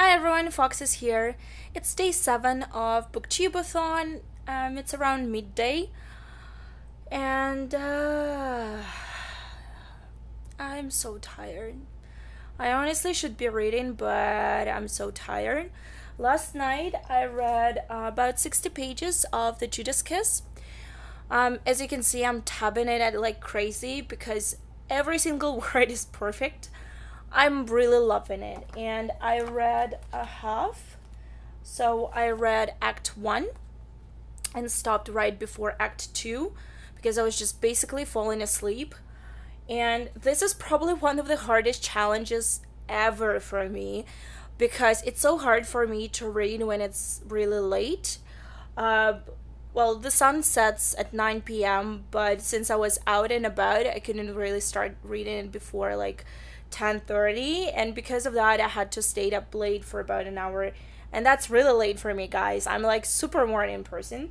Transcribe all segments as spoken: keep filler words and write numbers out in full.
Hi everyone, Fox is here. It's day seven of BookTube-a-thon. Um, it's around midday, and uh, I'm so tired. I honestly should be reading, but I'm so tired. Last night I read uh, about sixty pages of the Judas Kiss. Um, as you can see, I'm tabbing it at like crazy because every single word is perfect. I'm really loving it, and I read a half. So I read Act One and stopped right before Act Two because I was just basically falling asleep. And this is probably one of the hardest challenges ever for me because it's so hard for me to read when it's really late. Uh, Well, the sun sets at nine p m, but since I was out and about, I couldn't really start reading it before like ten thirty, and because of that, I had to stay up late for about an hour, and that's really late for me, guys. I'm like super morning person.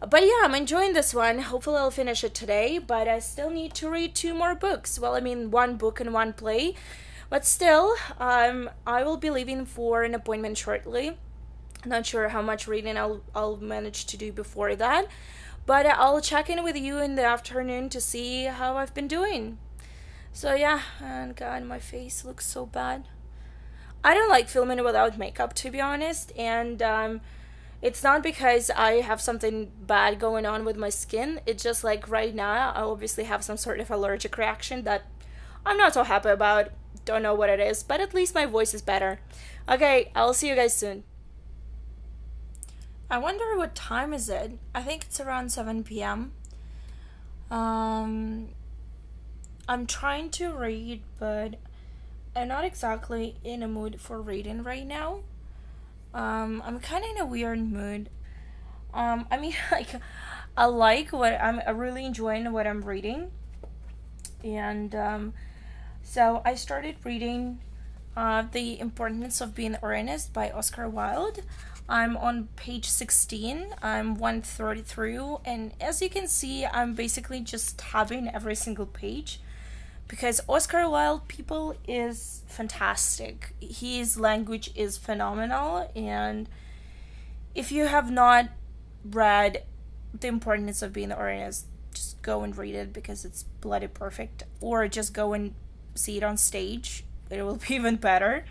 But yeah, I'm enjoying this one. Hopefully, I'll finish it today, but I still need to read two more books. Well, I mean, one book and one play, but still, um, I will be leaving for an appointment shortly. Not sure how much reading I'll, I'll manage to do before that, but I'll check in with you in the afternoon to see how I've been doing. So yeah, and God, my face looks so bad. I don't like filming without makeup, to be honest, and um, it's not because I have something bad going on with my skin. It's just like right now I obviously have some sort of allergic reaction that I'm not so happy about. Don't know what it is, but at least my voice is better. Okay, I'll see you guys soon. I wonder what time is it? I think it's around seven p m Um, I'm trying to read, but I'm not exactly in a mood for reading right now. Um, I'm kind of in a weird mood. Um, I mean, like, I like what I'm really enjoying what I'm reading. And um, so I started reading uh, The Importance of Being Earnest by Oscar Wilde. I'm on page sixteen, I'm one third through, and as you can see, I'm basically just tabbing every single page because Oscar Wilde, people, is fantastic. His language is phenomenal, and if you have not read The Importance of Being Earnest, just go and read it because it's bloody perfect, or just go and see it on stage. It will be even better.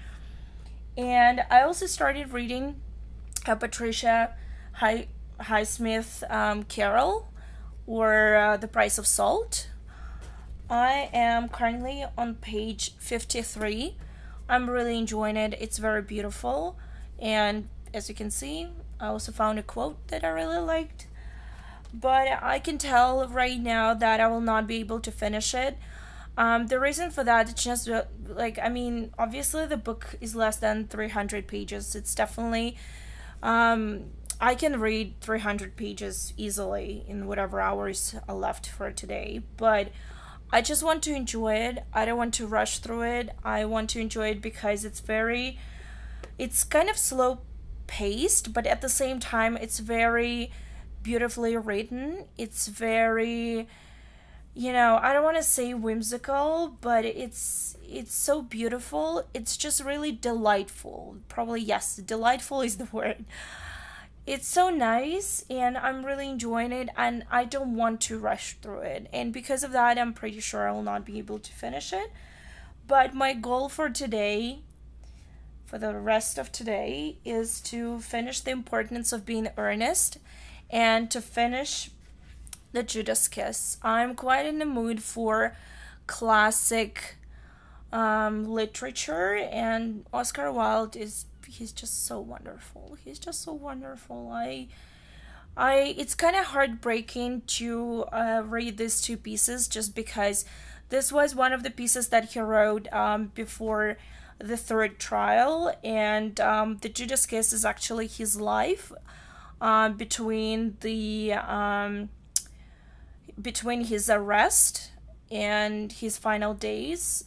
And I also started reading Patricia Highsmith, um, Carol, or uh, The Price of Salt. I am currently on page fifty-three. I'm really enjoying it. It's very beautiful, and as you can see, I also found a quote that I really liked. But I can tell right now that I will not be able to finish it. Um, the reason for that, it's just like, I mean, obviously the book is less than three hundred pages. It's definitely Um, I can read three hundred pages easily in whatever hours are left for today, but I just want to enjoy it. I don't want to rush through it. I want to enjoy it because it's very, it's kind of slow paced, but at the same time, it's very beautifully written. It's very, you know, I don't want to say whimsical, but it's it's so beautiful. It's just really delightful. Probably, yes, delightful is the word. It's so nice, and I'm really enjoying it, and I don't want to rush through it. And because of that, I'm pretty sure I will not be able to finish it. But my goal for today, for the rest of today, is to finish The Importance of Being Earnest and to finish The Judas Kiss. I'm quite in the mood for classic um, literature, and Oscar Wilde is, he's just so wonderful. He's just so wonderful. I, I, it's kind of heartbreaking to uh, read these two pieces just because this was one of the pieces that he wrote um, before the third trial, and um, The Judas Kiss is actually his life uh, between the um, between his arrest and his final days.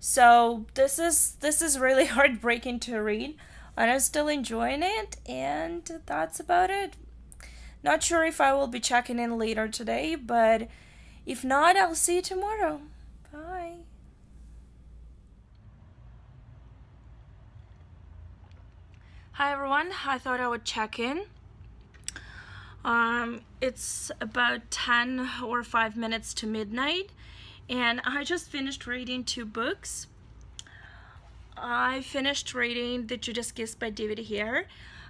So this is this is really heartbreaking to read, and I'm still enjoying it, and that's about it. Not sure if I will be checking in later today, but if not, I'll see you tomorrow. Bye. Hi everyone, I thought I would check in. Um, it's about ten or five minutes to midnight and I just finished reading two books. I finished reading The Judas Kiss by David Hare.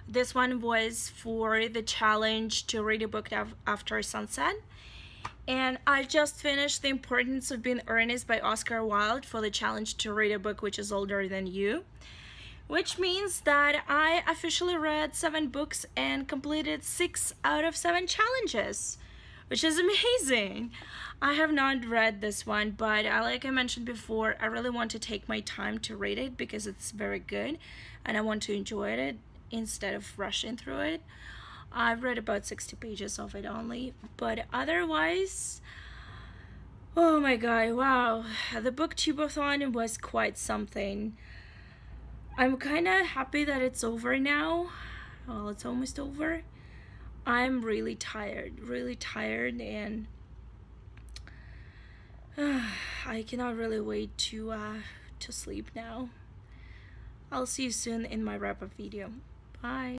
This one was for the challenge to read a book after sunset. And I just finished The Importance of Being Earnest by Oscar Wilde for the challenge to read a book which is older than you. Which means that I officially read seven books and completed six out of seven challenges, which is amazing. I have not read this one, but I, like I mentioned before, I really want to take my time to read it because it's very good and I want to enjoy it instead of rushing through it. I've read about sixty pages of it only, but otherwise, oh my god, wow. The BookTube-a-thon was quite something. I'm kind of happy that it's over now. Well, it's almost over. I'm really tired, really tired, and uh, I cannot really wait to uh, to sleep now. I'll see you soon in my wrap-up video. Bye.